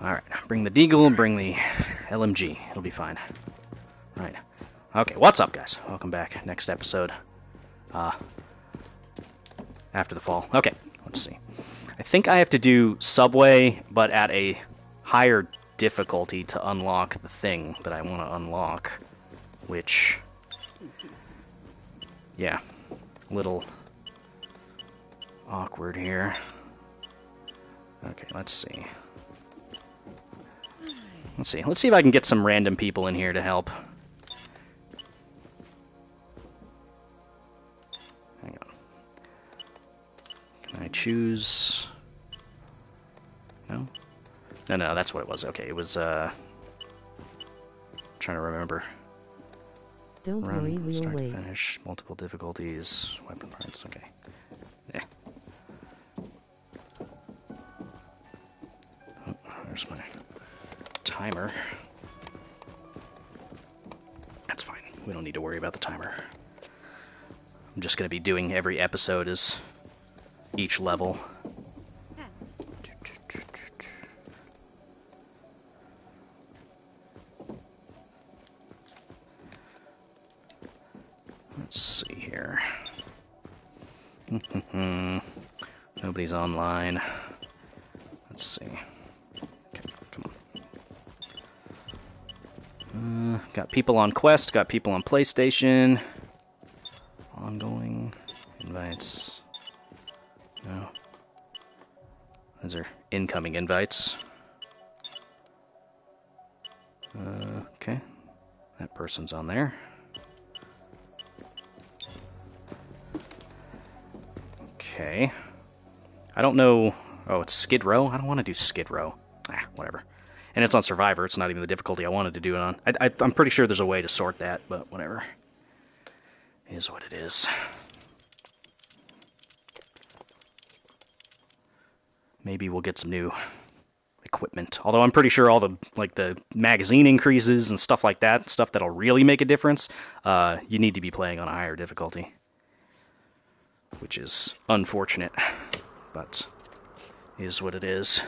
Alright, bring the Deagle, bring the LMG. It'll be fine. Right. Okay, what's up, guys? Welcome back. Next episode. After the Fall. Okay, let's see. I think I have to do Subway, but at a higher difficulty to unlock the thing that I want to unlock. Which... yeah. A little awkward here. Okay, let's see. Let's see if I can get some random people in here to help. Hang on. Can I choose? No? No, that's what it was. Okay, it was, I'm trying to remember. Don't worry, we'll start to finish, multiple difficulties, weapon parts, okay. Yeah. Oh, there's my timer. That's fine. We don't need to worry about the timer. I'm just going to be doing every episode as each level. Let's see here. Nobody's online. Let's see. Got people on Quest, got people on PlayStation. Ongoing invites. No. Those are incoming invites. Okay. That person's on there. Okay. I don't know... oh, it's Skid Row? I don't want to do Skid Row. Ah, whatever. And it's on Survivor, it's not even the difficulty I wanted to do it on. I'm pretty sure there's a way to sort that, but whatever. It is what it is. Maybe we'll get some new equipment. Although I'm pretty sure all the, like, the magazine increases and stuff like that, stuff that'll really make a difference, you need to be playing on a higher difficulty. Which is unfortunate, but is what it is.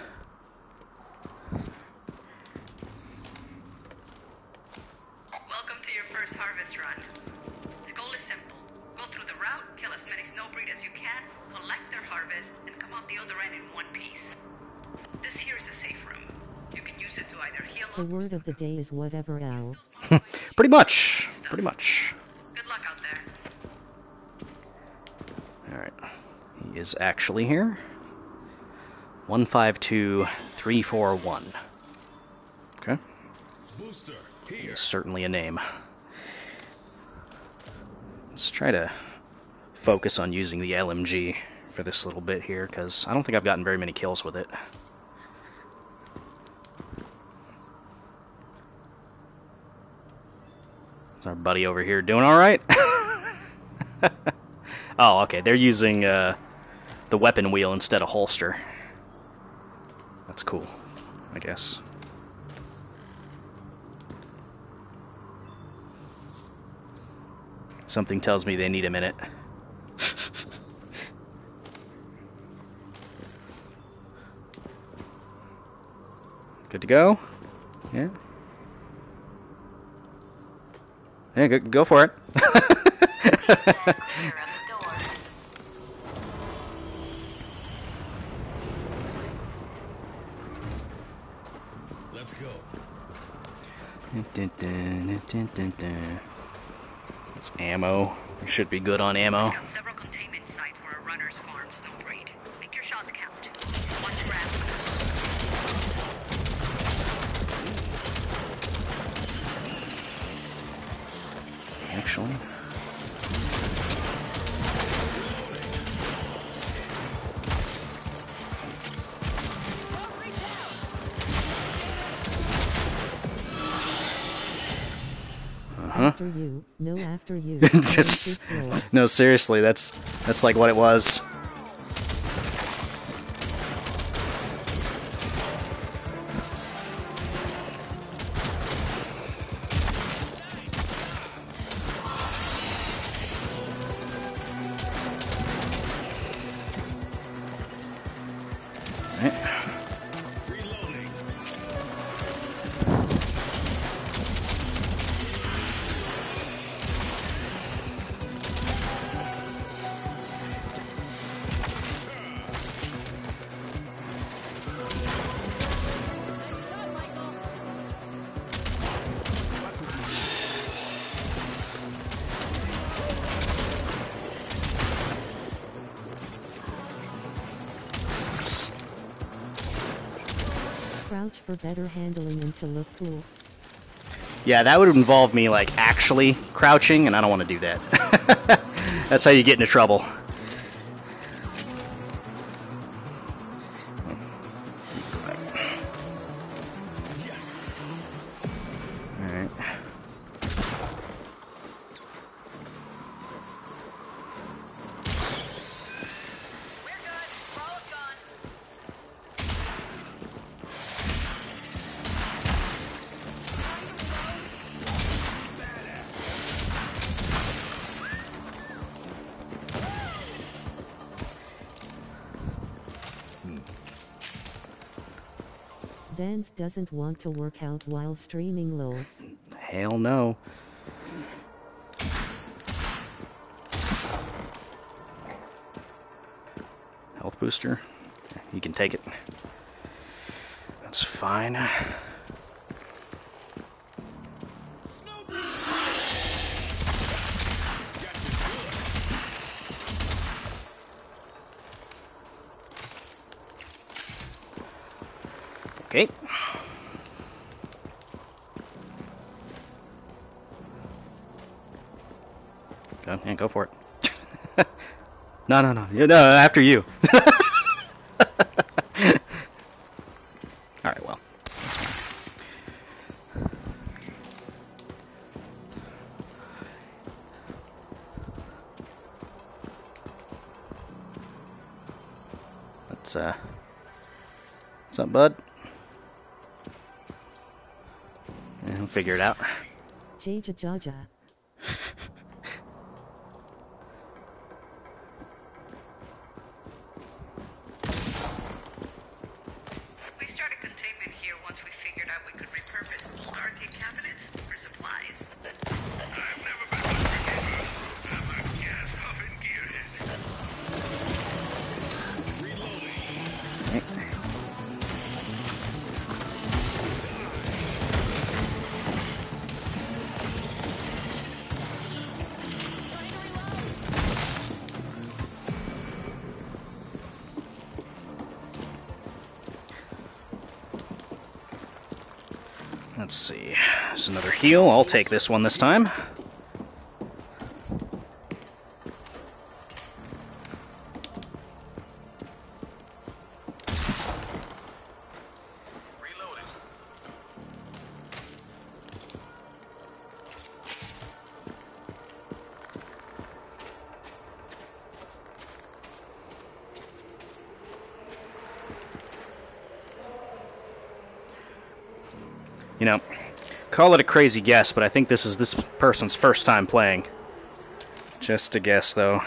The word of the day is whatever, Al. Pretty much. Good luck out there. All right, he is actually here. 152341. Okay. Booster here. Certainly a name. Let's try to focus on using the LMG for this little bit here, because I don't think I've gotten very many kills with it. Is our buddy over here doing all right? Oh, okay. They're using the weapon wheel instead of holster. That's cool, I guess. Something tells me they need a minute. Good to go? Yeah. Yeah, go for it. Let's go. It's ammo. We should be good on ammo. Several containment sites for a runner's farm snowbreed. Make your shots count. One round. Actually. After you. No, after you. Just, no, seriously, that's like what it was. All right. crouch for better handling and to look cool. Yeah, that would involve me like actually crouching, and I don't want to do that. That's how you get into trouble. Yes. All right. Zans doesn't want to work out while streaming loads. Hell no. Health booster. You can take it. That's fine. Okay. Go, yeah, go for it. No, no, no. No, after you. All right, well. That's fine. Let's, what's up, bud? I'll figure it out. Jaja. We started containment here once we figured out we could repurpose old arcade cabinets for supplies. I've never been much forgiven. I'm a gas huffing gearhead. Reloading. Hey. Let's see, there's another heal. I'll take this one this time. Reloading. You know, call it a crazy guess, but I think this is this person's first time playing. Just a guess, though.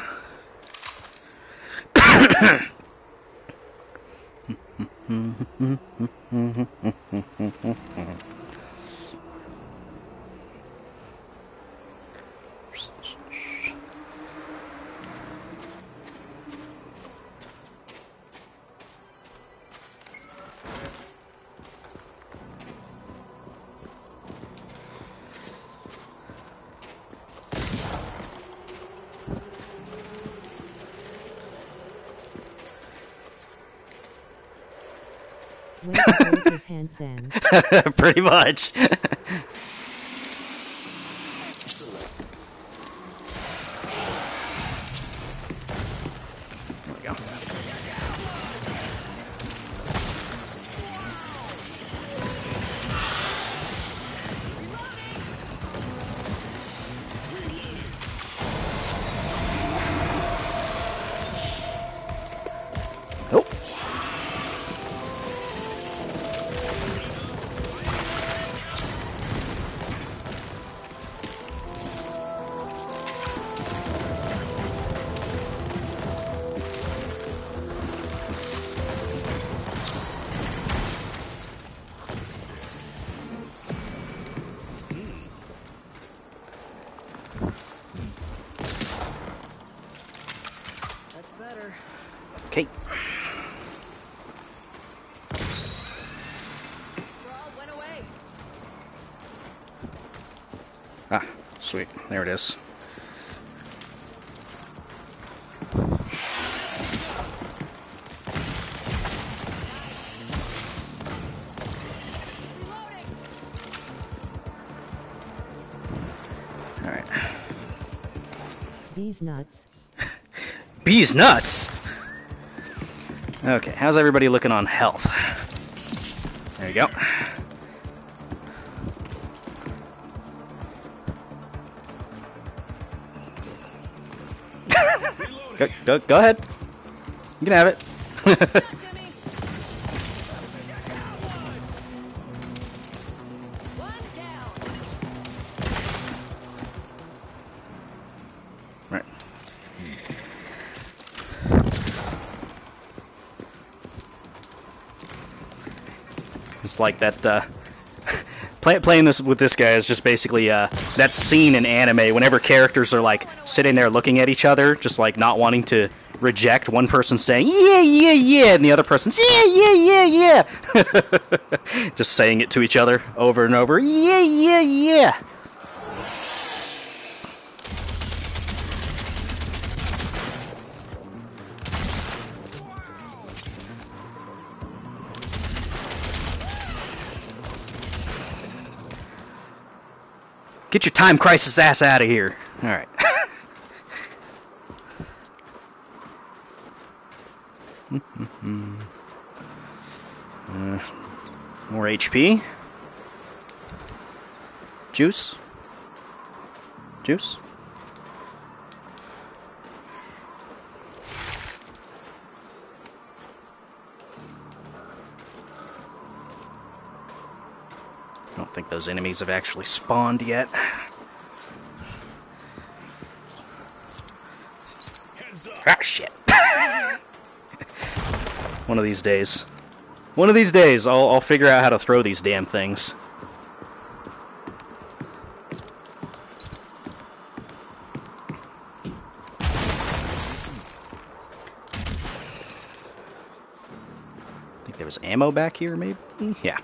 Pretty much. There we go. Okay. Ah, sweet. There it is. Bees nuts. Bees nuts? Okay, how's everybody looking on health? There you go. Go ahead. You can have it. Like that, playing this with this guy is just basically that scene in anime whenever characters are like sitting there looking at each other, just like not wanting to reject. One person saying yeah, yeah, yeah, and the other person's yeah, yeah, yeah, yeah, just saying it to each other over and over. Yeah, yeah, yeah. Get your time crisis ass out of here. All right. More HP. Juice. Juice. I don't think those enemies have actually spawned yet. Ah, shit. One of these days. One of these days, I'll figure out how to throw these damn things. I think there was ammo back here, maybe? Yeah.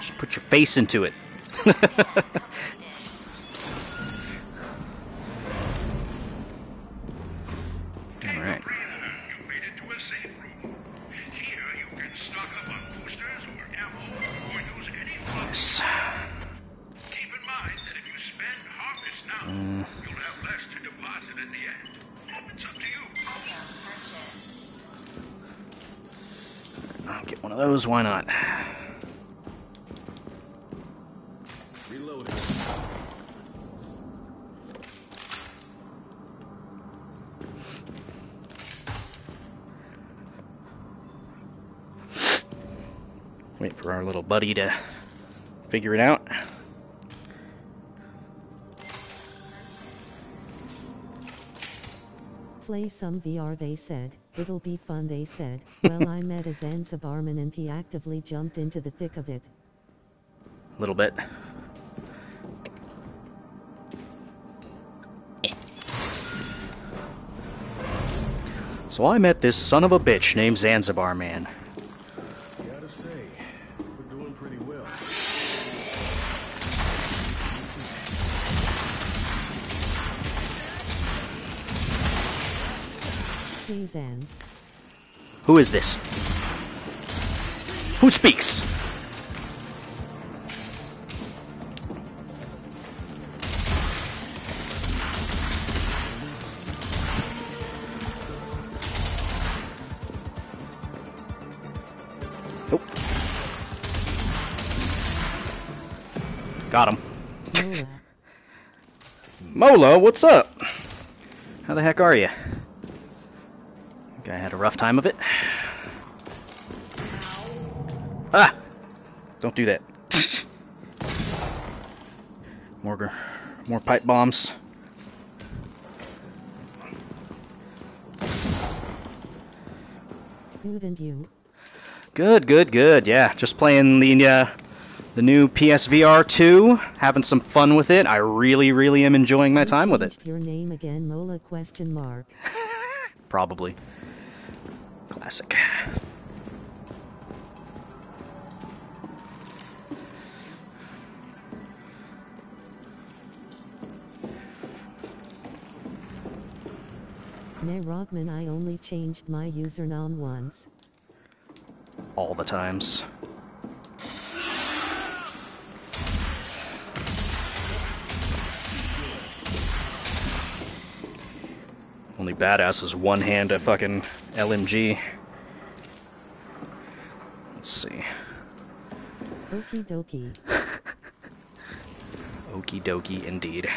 Just put your face into it. Why not? Reloading. Wait for our little buddy to figure it out. Play some VR, they said. It'll be fun, they said. Well, I met a Zanzibarman and he actively jumped into the thick of it. A little bit. So I met this son of a bitch named Zanzibar Man. Gotta say, we're doing pretty well. Who is this? Who speaks? Nope. Got him. Molo, what's up? How the heck are you? Guy had a rough time of it. Ah! Don't do that. More pipe bombs. Good and you. Good, good, good. Yeah, just playing the new PSVR 2, having some fun with it. I really, really am enjoying my time with it. Your name again, Mola? Question mark. Probably. Classic. Nay, Rockman, I only changed my username once. All the times. Only badass is one hand at fucking LMG. Let's see. Okie dokie. Okie dokie indeed.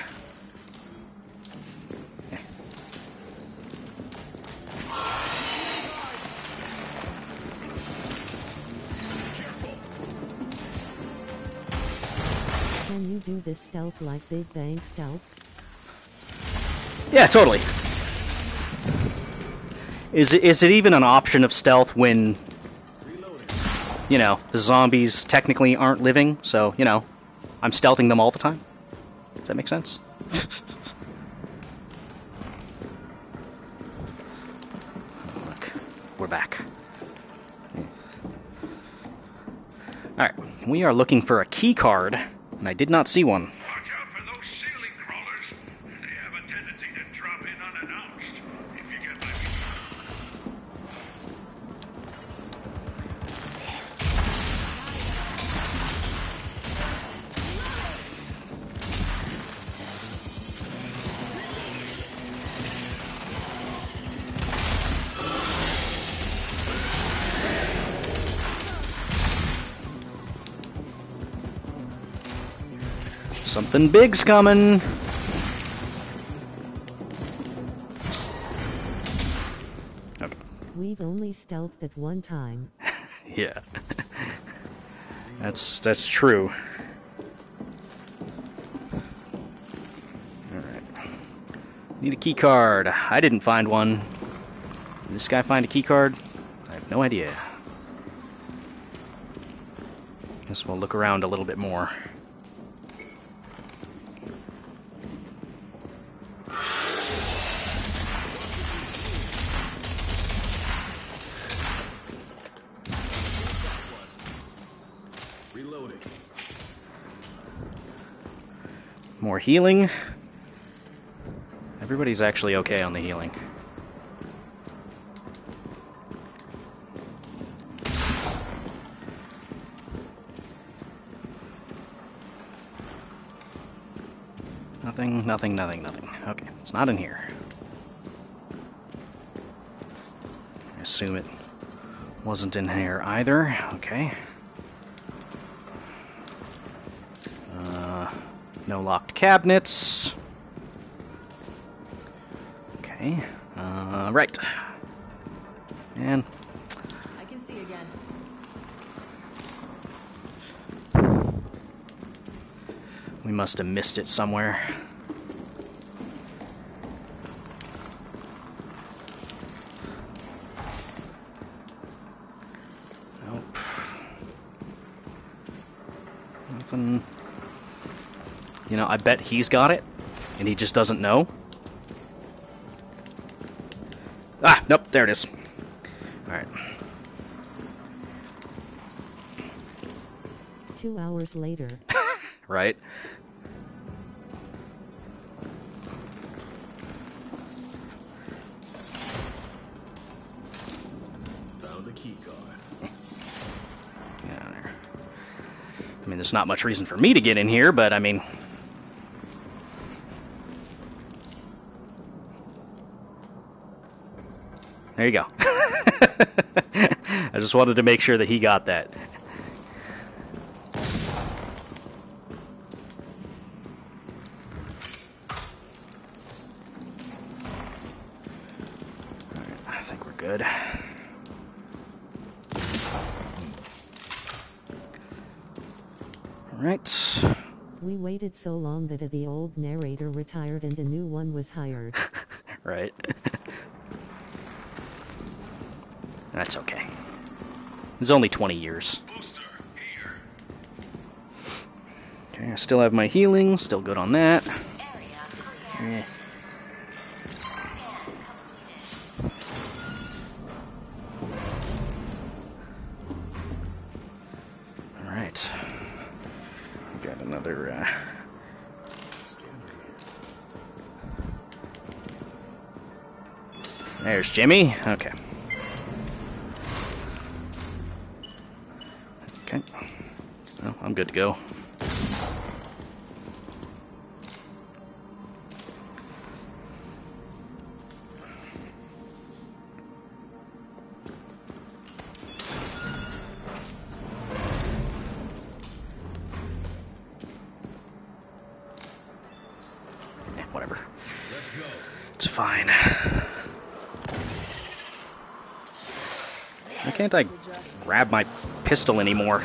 Can you do this stealth like Big Bang stealth? Yeah, totally. Is it even an option of stealth when, you know, the zombies technically aren't living? So, you know, I'm stealthing them all the time. Does that make sense? Look, we're back. All right, we are looking for a key card. And I did not see one. Watch out for those ceiling crawlers. They have a tendency to drop in unannounced, if you get something big's coming. Okay. We've only stealthed at one time. Yeah. That's true. Alright. Need a key card. I didn't find one. Did this guy find a key card? I have no idea. Guess we'll look around a little bit more. More healing. Everybody's actually okay on the healing. Nothing, nothing, nothing, nothing. Okay, it's not in here. I assume it wasn't in here either. Okay. No locked cabinets. Okay. Right. And I can see again. We must have missed it somewhere. Nope. Nothing. You know, I bet he's got it, and he just doesn't know. Ah, nope, there it is. Alright. 2 hours later. Right? Found the key card. Get out of there. I mean, there's not much reason for me to get in here, but I mean... There you go. I just wanted to make sure that he got that. I think we're good. Alright. We waited so long that the old narrator retired and a new one was hired. Right. That's okay. It's only 20 years. Booster, here. Okay, I still have my healing. Still good on that. Yeah. Alright. Got another, There's Jimmy. Okay. Okay. Well, I'm good to go. Yeah, whatever. Let's go. It's fine. Why can't I grab my pistol anymore?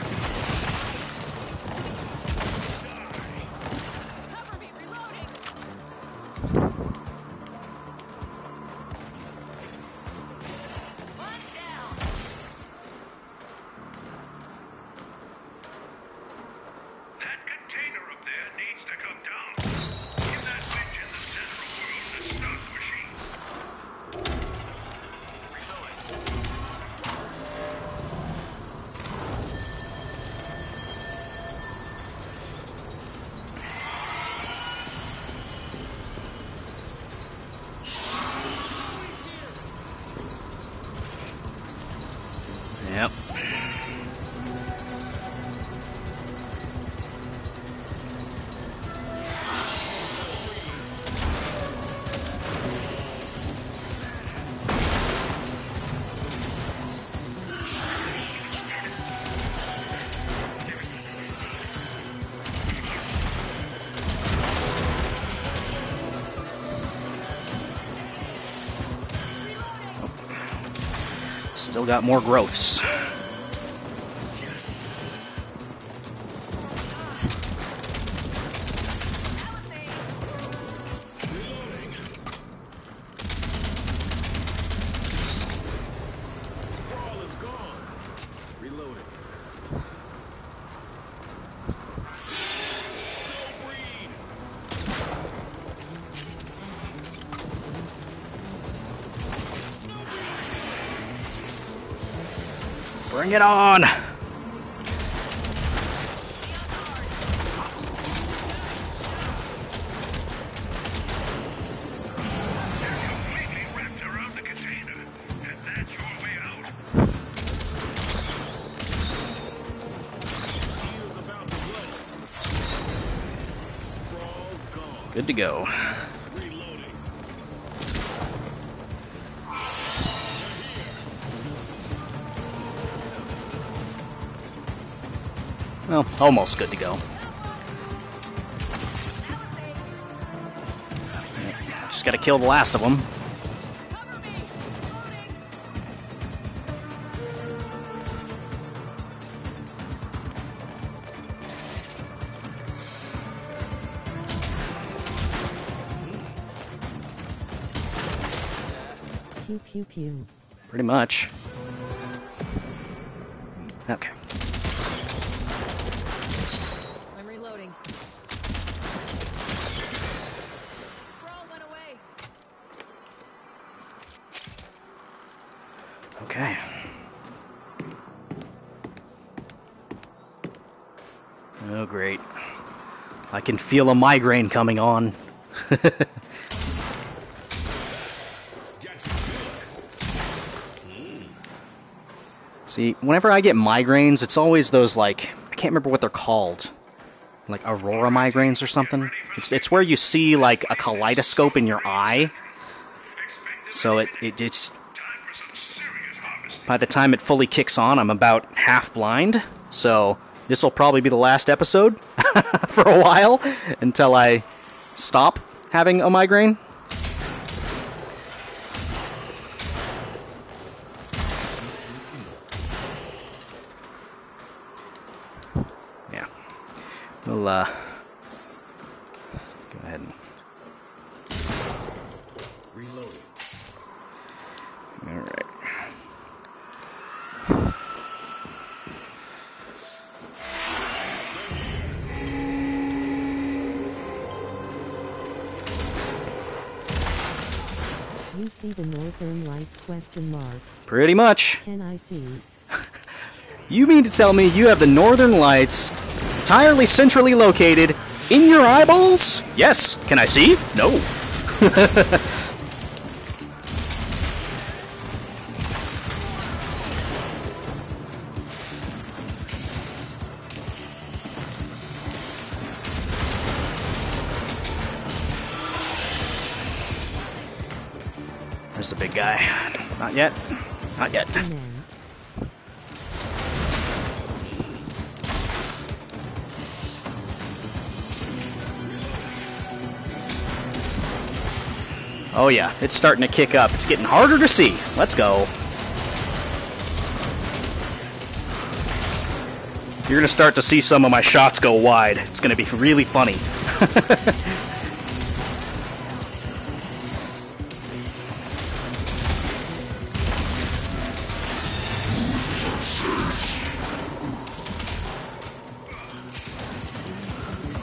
Yep. Still got more growths. Yes. Sprawl is gone. Reloading. Bring it on! Good to go. Well, almost good to go. Just gotta kill the last of them. Pew, pew, pew. Pretty much. Okay. Okay. Oh, great. I can feel a migraine coming on. See, whenever I get migraines, it's always those, like, I can't remember what they're called. Like Aurora migraines or something. It's where you see, like, a kaleidoscope in your eye. So it just... By the time it fully kicks on, I'm about half blind, so this will probably be the last episode for a while until I stop having a migraine. Yeah, we'll go ahead and reload. All right. You see the northern lights ? Pretty much. Can I see? You mean to tell me you have the northern lights entirely centrally located in your eyeballs? Yes. Can I see? No. There's the big guy. Not yet. Not yet. Oh yeah, it's starting to kick up. It's getting harder to see. Let's go. You're gonna start to see some of my shots go wide. It's gonna be really funny.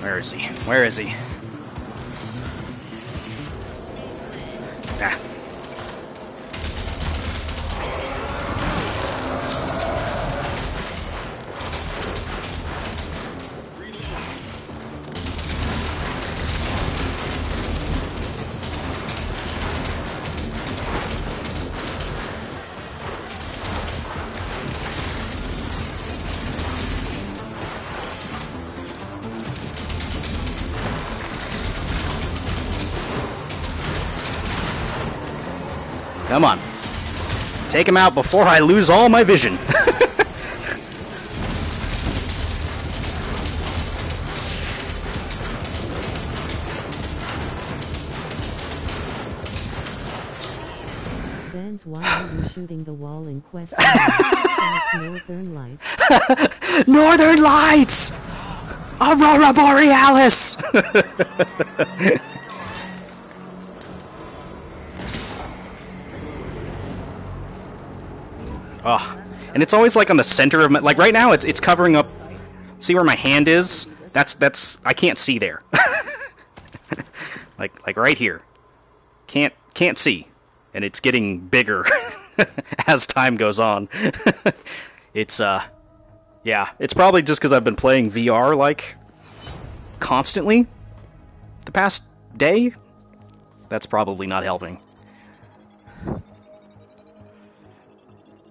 Where is he? Where is he? Ah. Come on. Take him out before I lose all my vision. Zans, why are you shooting the wall in question? Northern lights. Northern lights! Aurora Borealis! Oh, and it's always like on the center of my, like right now it's covering up. See where my hand is? That's I can't see there. like right here. Can't see. And it's getting bigger as time goes on. It's yeah, it's probably just cuz I've been playing VR like constantly the past day. That's probably not helping.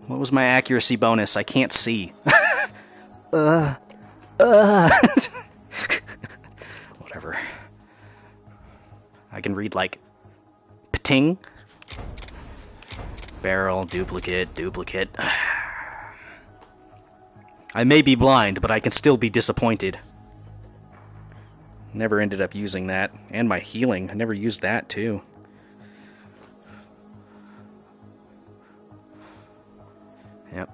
What was my accuracy bonus? I can't see. Whatever. I can read like pting. Barrel, duplicate. I may be blind, but I can still be disappointed. Never ended up using that. And my healing. I never used that too. Yep.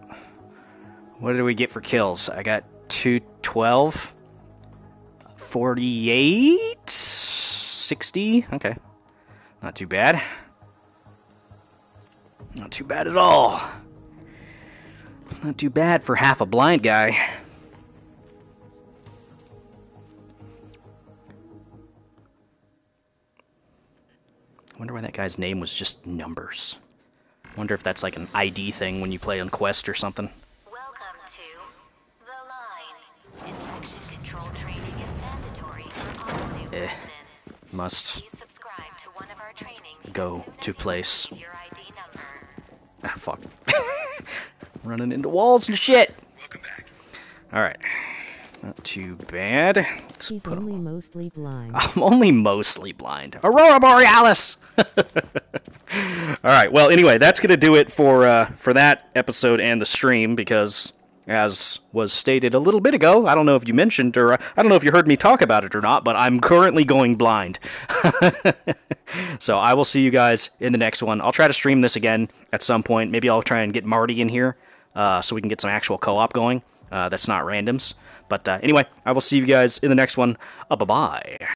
What did we get for kills? I got 212, 48, 60. Okay. Not too bad. Not too bad at all. Not too bad for half a blind guy. I wonder why that guy's name was just numbers. Wonder if that's like an ID thing when you play on Quest or something. Welcome to the line. Infection control training is mandatory for all new residents. Must. Please subscribe to one of our trainings. Go to place. Your ID number. Ah, fuck. Running into walls and shit. Welcome back. All right. Not too bad. Let's He's only on. Mostly blind. I'm only mostly blind. Aurora Borealis! Alright, well, anyway, that's going to do it for that episode and the stream, because, as was stated a little bit ago, I don't know if you mentioned, or I don't know if you heard me talk about it or not, but I'm currently going blind. So I will see you guys in the next one. I'll try to stream this again at some point. Maybe I'll try and get Marty in here, so we can get some actual co-op going. That's not randoms. But anyway, I will see you guys in the next one. Bye-bye.